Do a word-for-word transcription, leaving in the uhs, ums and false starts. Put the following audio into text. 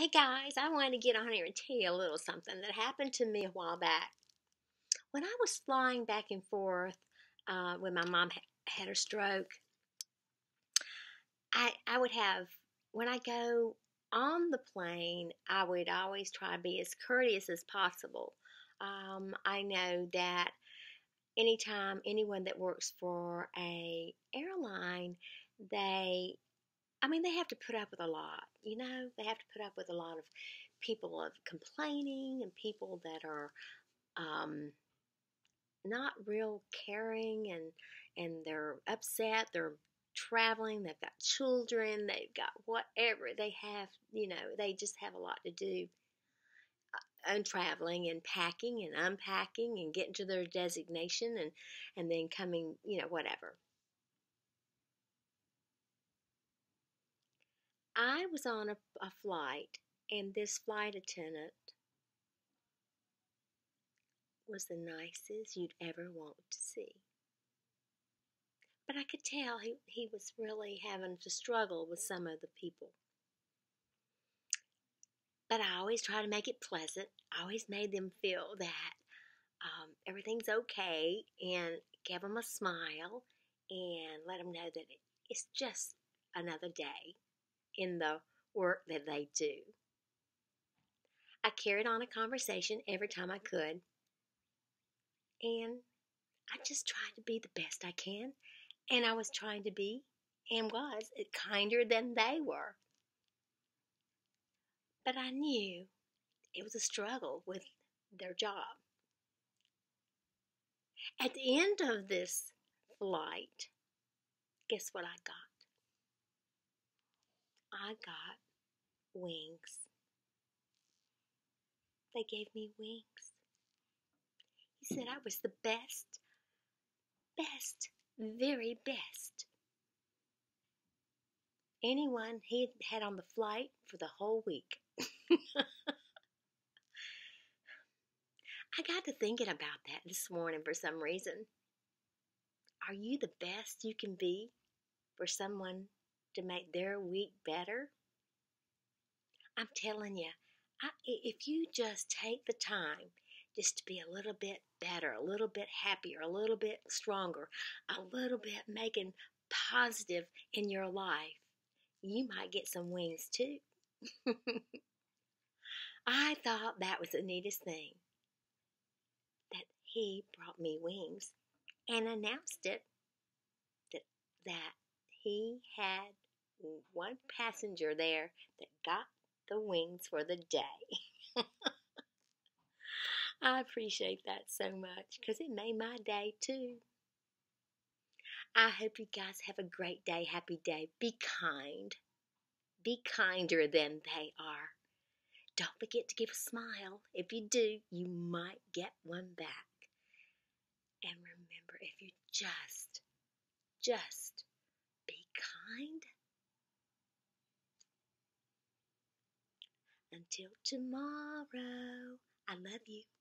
Hey guys, I wanted to get on here and tell you a little something that happened to me a while back. When I was flying back and forth uh, when my mom ha had her stroke, I, I would have, when I go on the plane, I would always try to be as courteous as possible. Um, I know that anytime anyone that works for a airline, they I mean, they have to put up with a lot, you know? They have to put up with a lot of people of complaining and people that are um, not real caring and and they're upset, they're traveling, they've got children, they've got whatever. They have, you know, they just have a lot to do uh, and traveling and packing and unpacking and getting to their destination and, and then coming, you know, whatever. I was on a, a flight, and this flight attendant was the nicest you'd ever want to see. But I could tell he, he was really having to struggle with some of the people. But I always try to make it pleasant. I always made them feel that um, everything's okay, and give them a smile, and let them know that it's just another day in the work that they do. I carried on a conversation every time I could, and I just tried to be the best I can, and I was trying to be, and was, kinder than they were. But I knew it was a struggle with their job. At the end of this flight, guess what I got? I got wings. They gave me wings. He said I was the best, best, very best anyone he had on the flight for the whole week. I got to thinking about that this morning for some reason. Are you the best you can be for someone to make their week better? I'm telling you, I, if you just take the time just to be a little bit better, a little bit happier, a little bit stronger, a little bit making positive in your life, you might get some wings too. I thought that was the neatest thing, that he brought me wings and announced it that, that he had one passenger there that got the wings for the day. I appreciate that so much because it made my day too. I hope you guys have a great day, happy day. Be kind. Be kinder than they are. Don't forget to give a smile. If you do, you might get one back. And remember, if you just, just, kind. Until tomorrow, I love you.